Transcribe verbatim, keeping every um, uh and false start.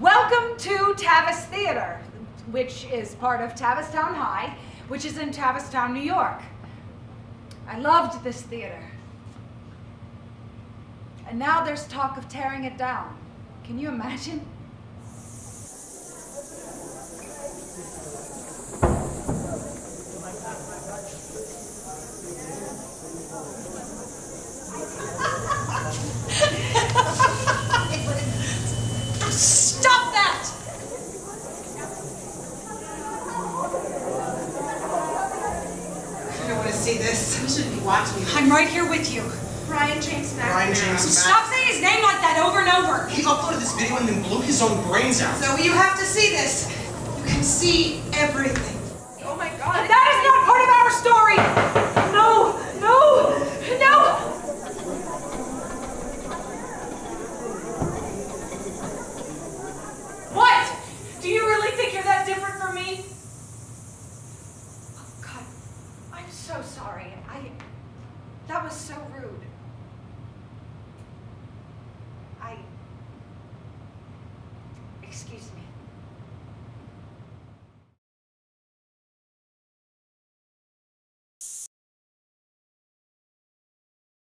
Welcome to Tavis Theater, which is part of Tavistown High, which is in Tavistown, New York. I loved this theater. And now there's talk of tearing it down. Can you imagine? Stop that! I don't want to see this. You shouldn't be watching me. I'm right here with you. Brian James Macken. Brian James Macken. Stop saying his name like that over and over. He uploaded this video and then blew his own brains out. So you have to see this. You can see everything. Oh my God. That is not part of our story. No, no, no. What? Do you really think you're that different from me? Oh God, I'm so sorry. I, that was so rude.